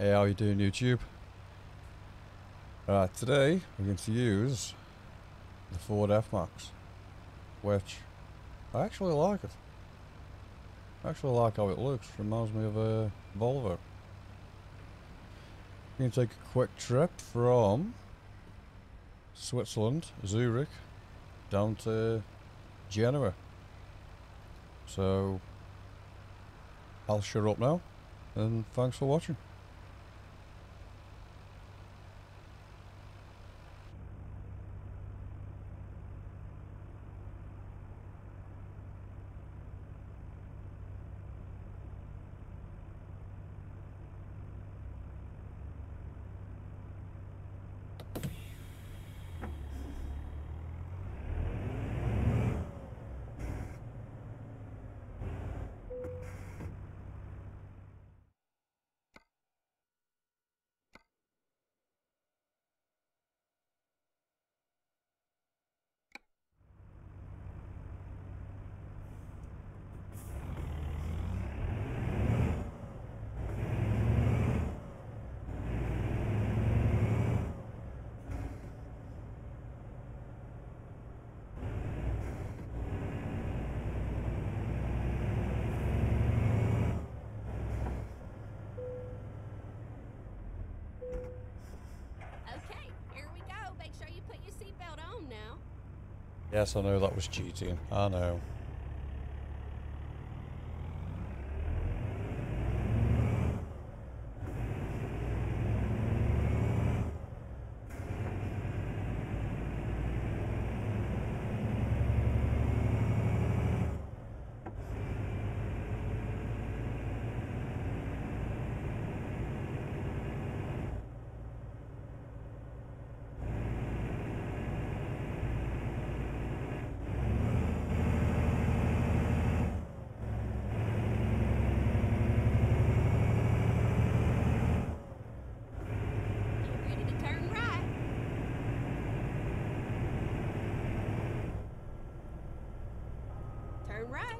Hey, how you doing, YouTube? Today we're going to use the Ford F-Max, which I actually like it. I actually like how it looks. Reminds me of a Volvo. We're going to take a quick trip from Switzerland, Zurich, down to Geneva. So I'll shut up now, and thanks for watching. Yes, I know that was cheating. I know. Right.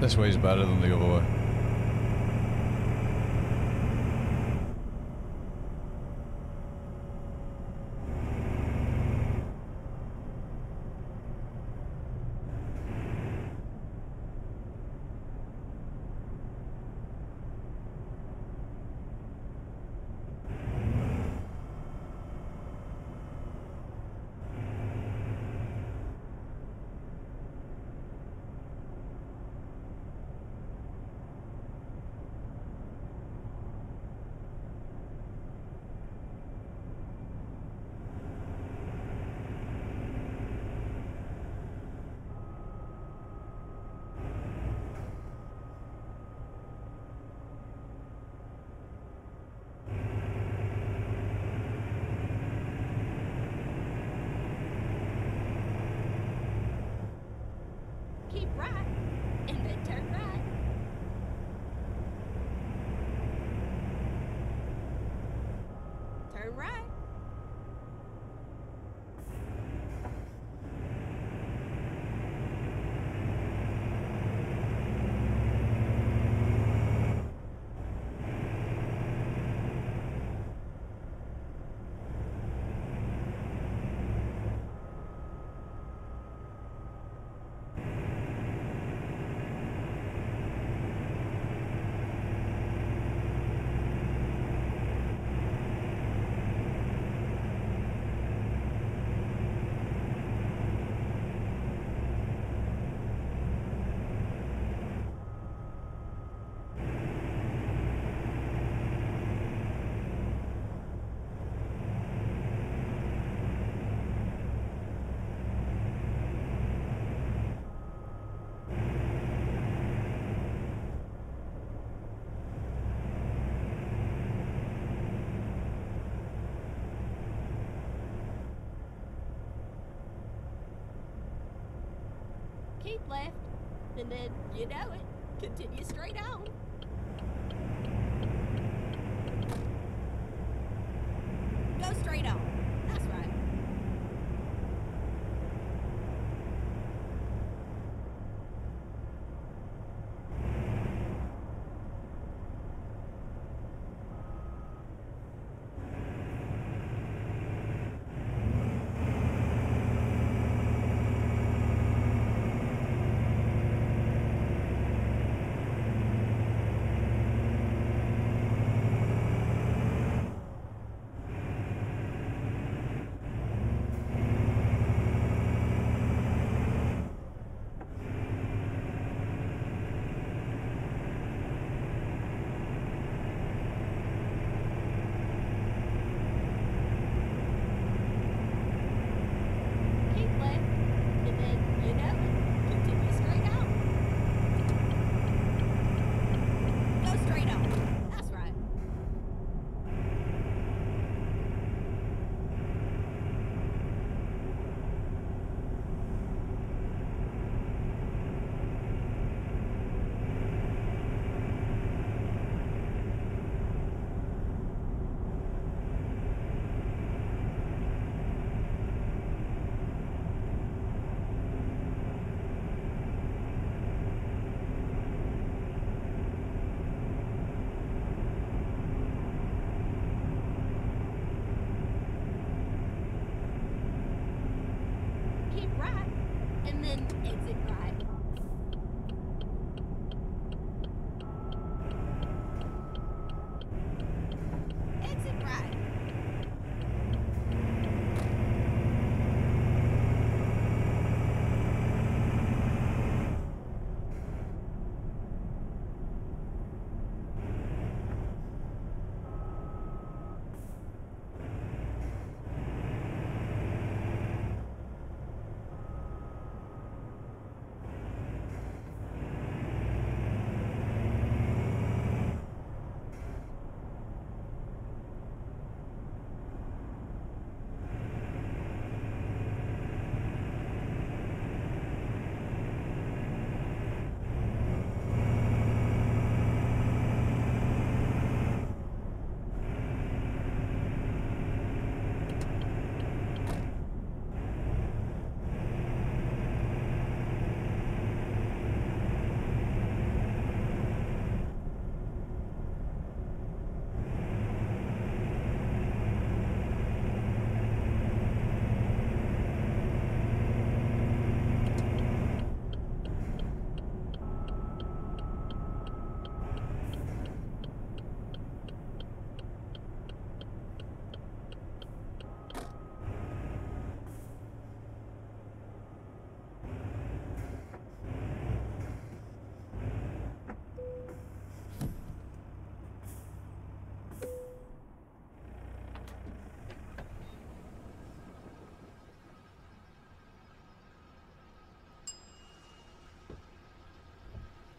This way is better than the other way. left, and then, you know it, continue straight on. Go straight on. That's right.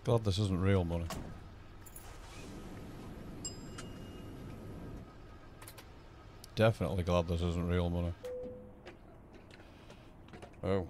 God, this isn't real money. Definitely glad this isn't real money. Oh.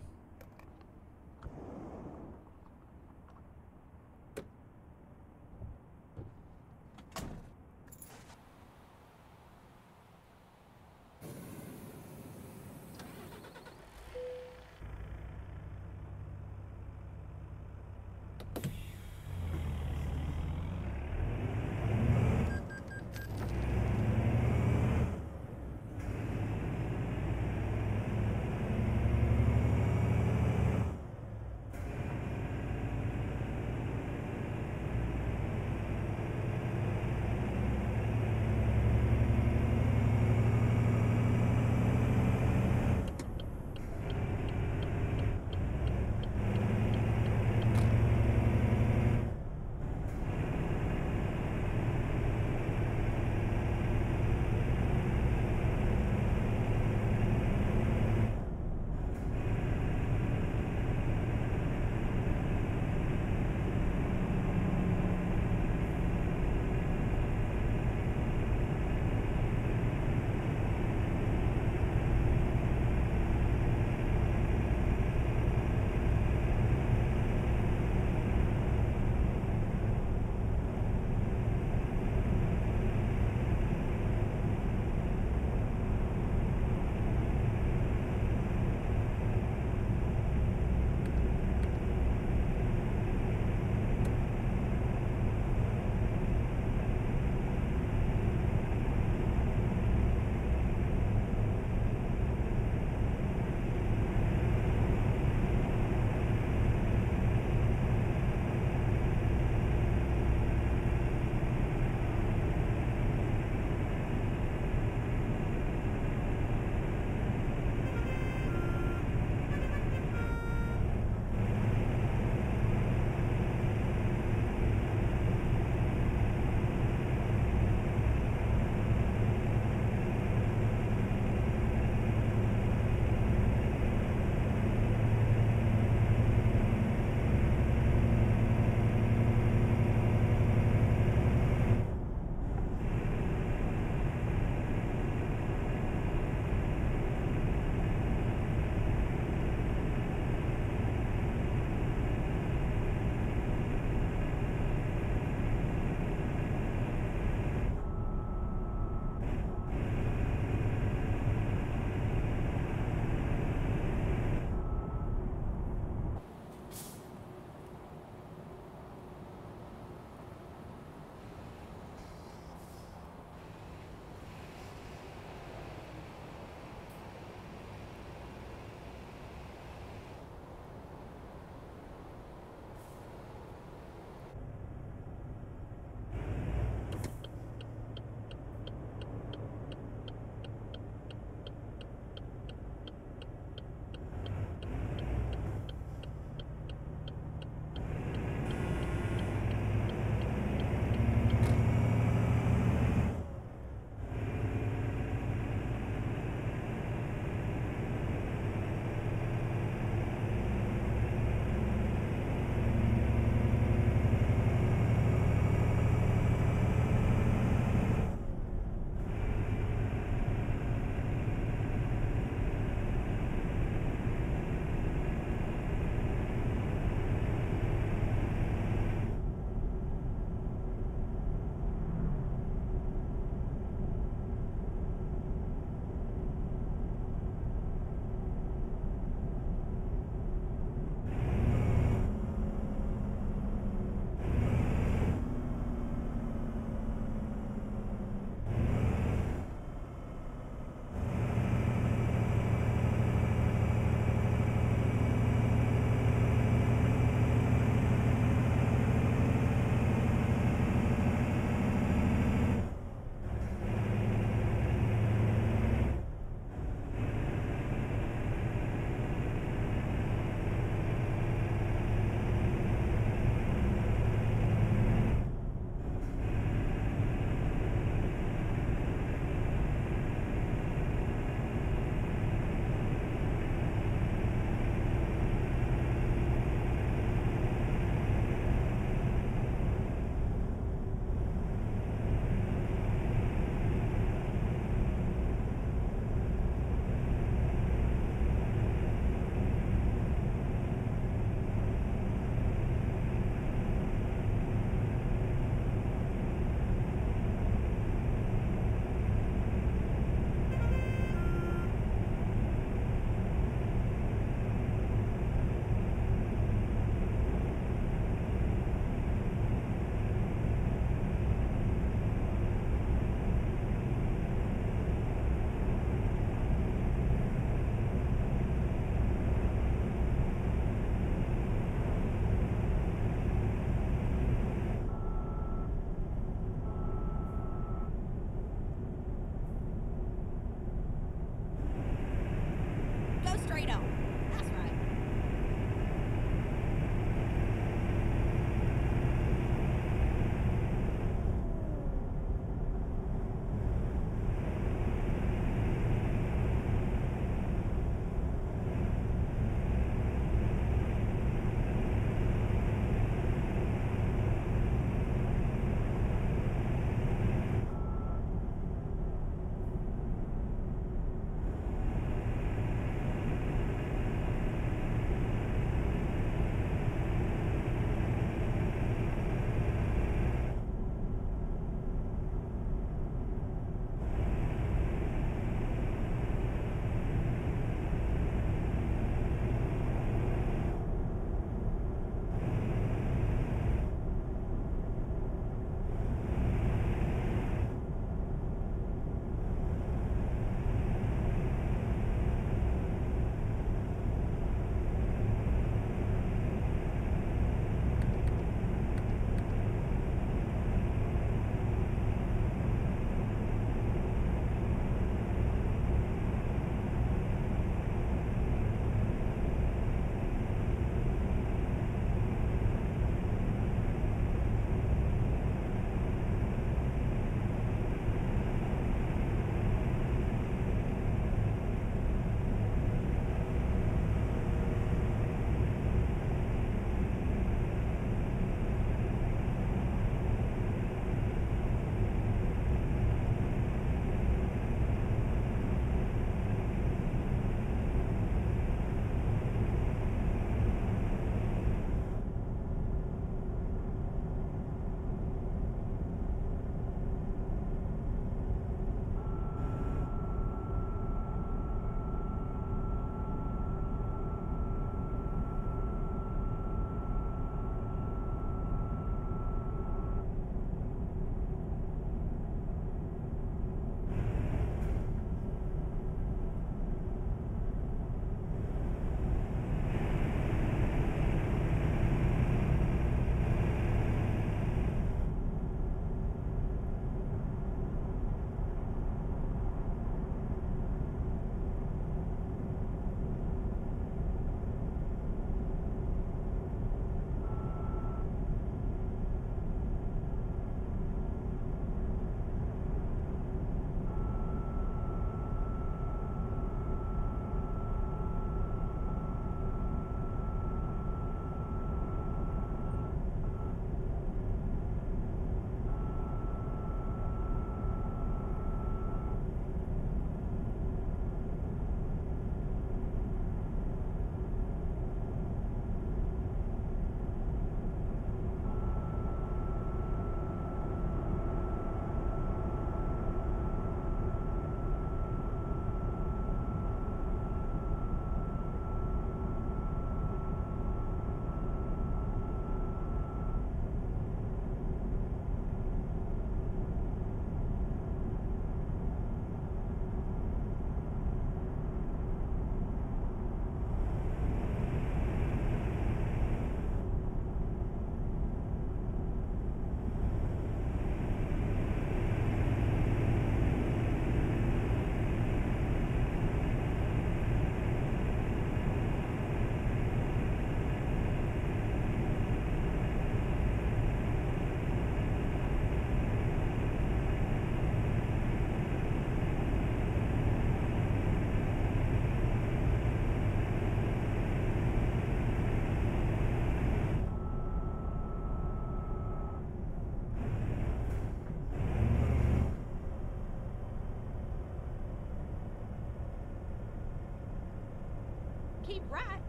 keep right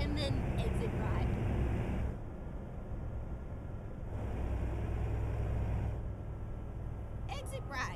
and then exit right. Exit right.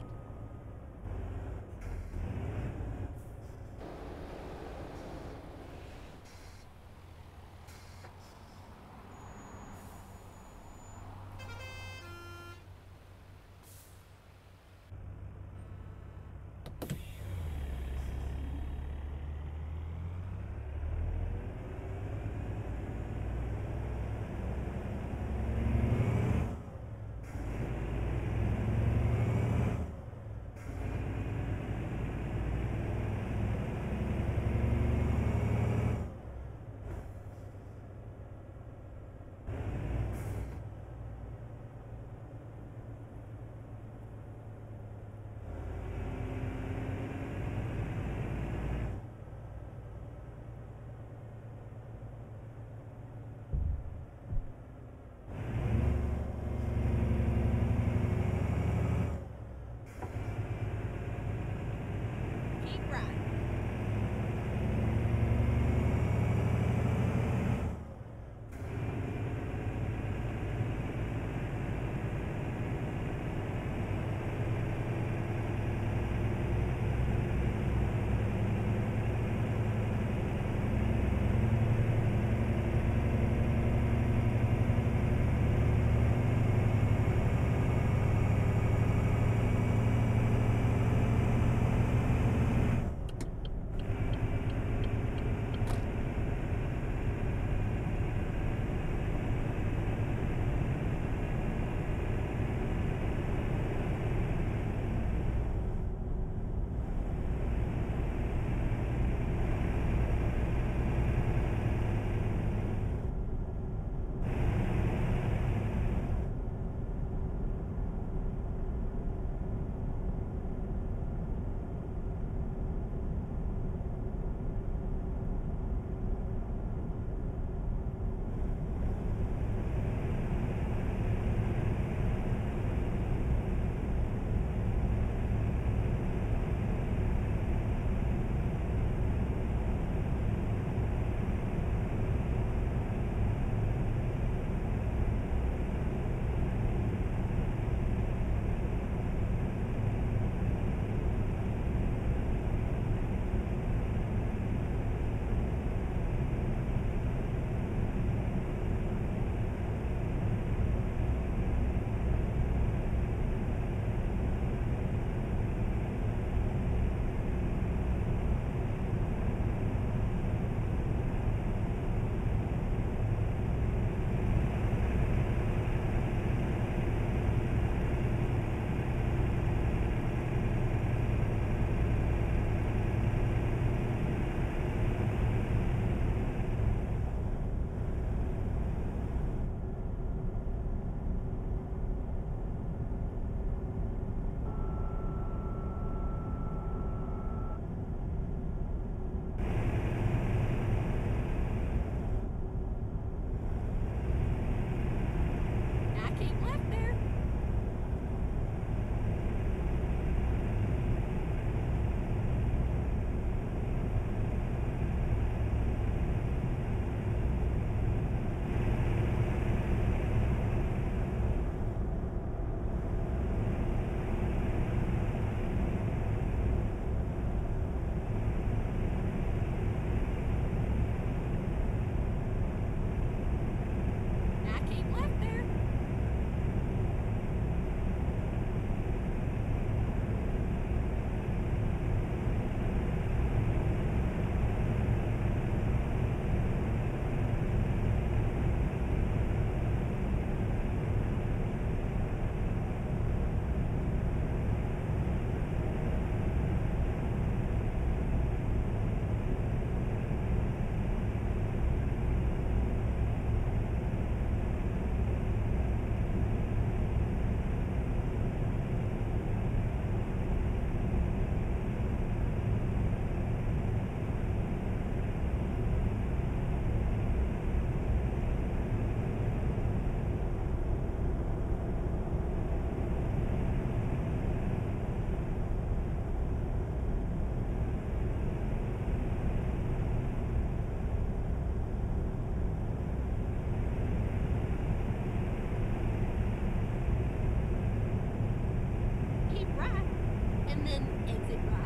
London exit right.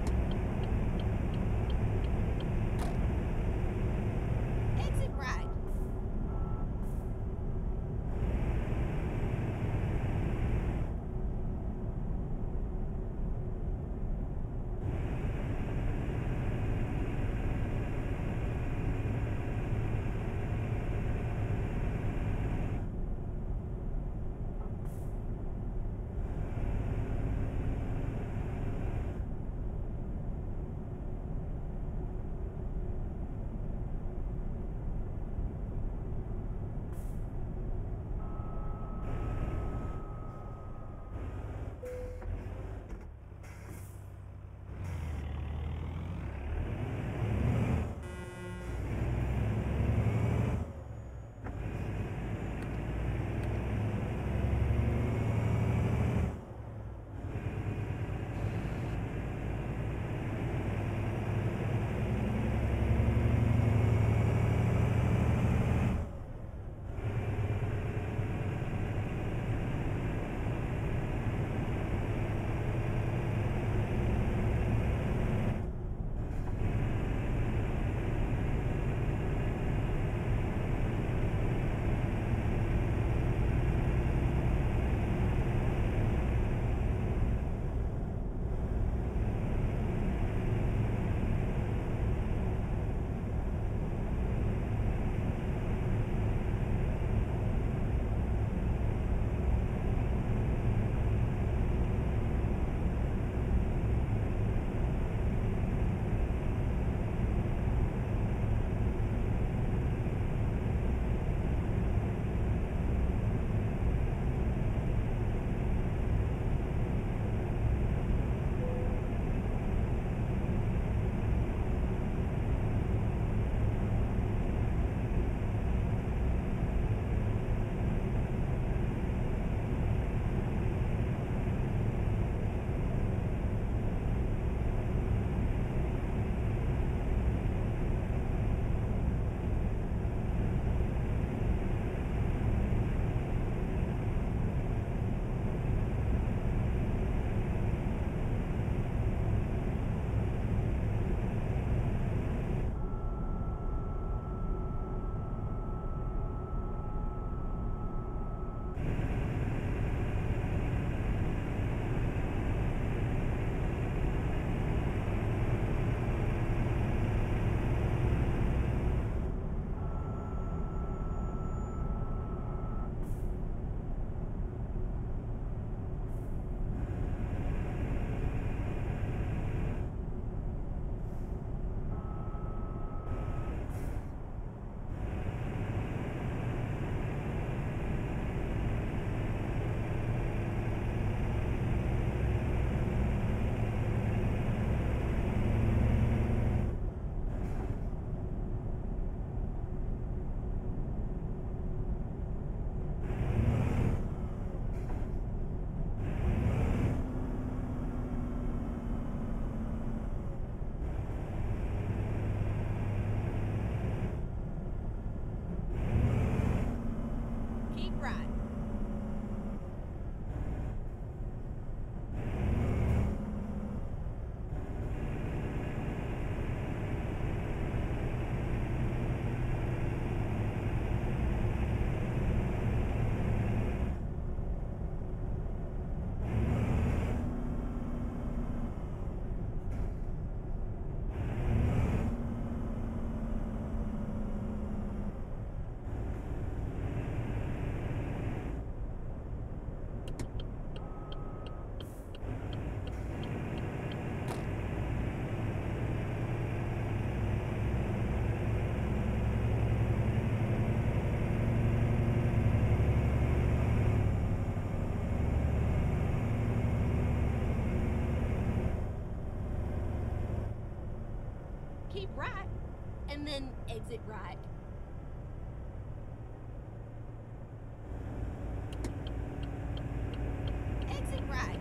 Exit right. Keep right, and then exit right. Exit right.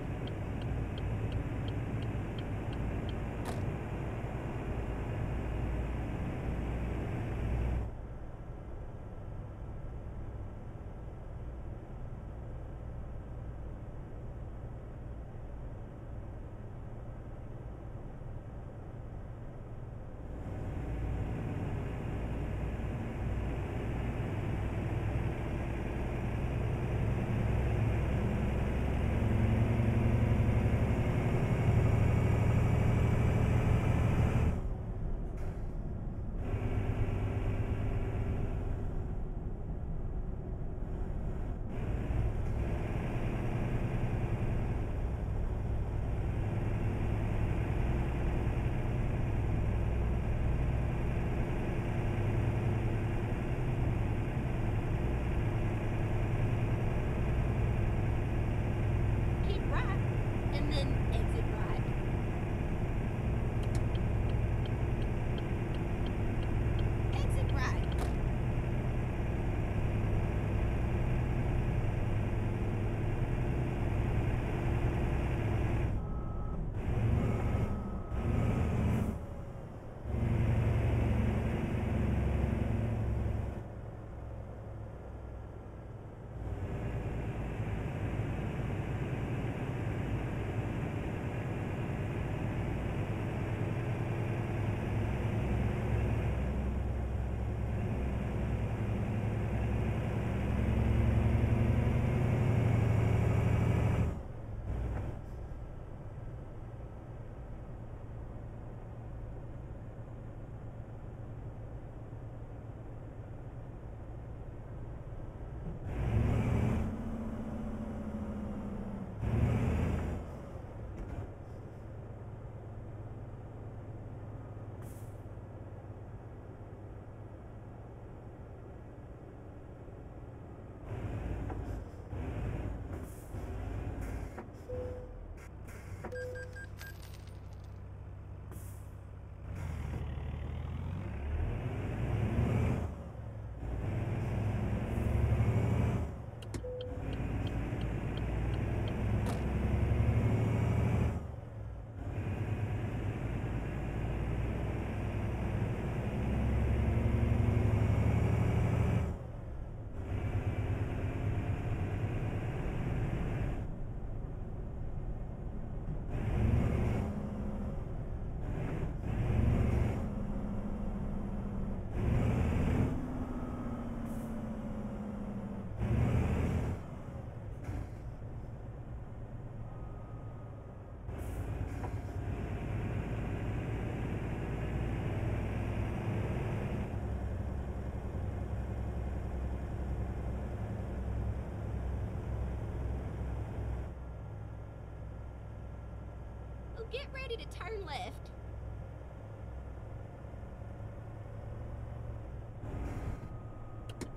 get ready to turn left.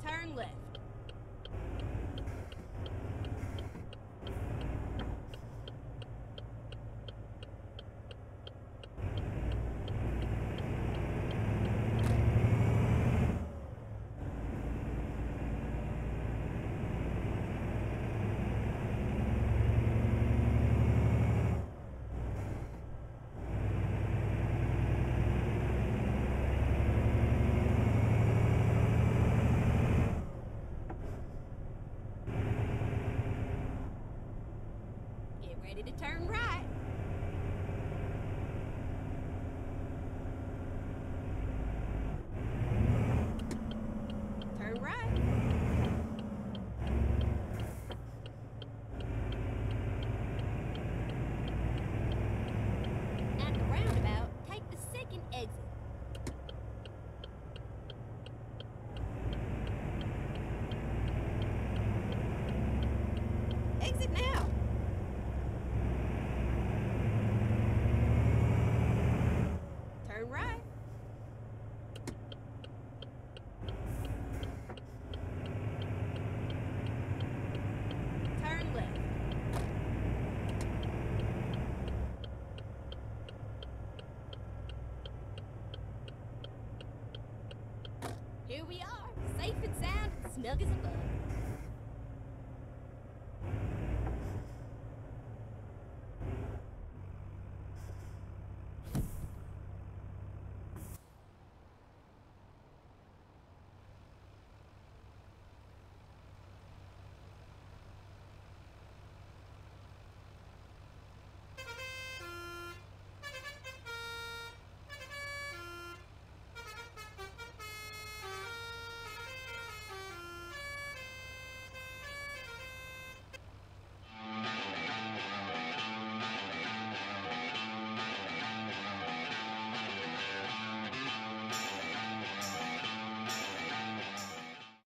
Turn left. Ready to turn right. Turn right. At the roundabout, take the second exit. Exit now. Right. Turn left. Here we are, safe and sound, snug as a bug.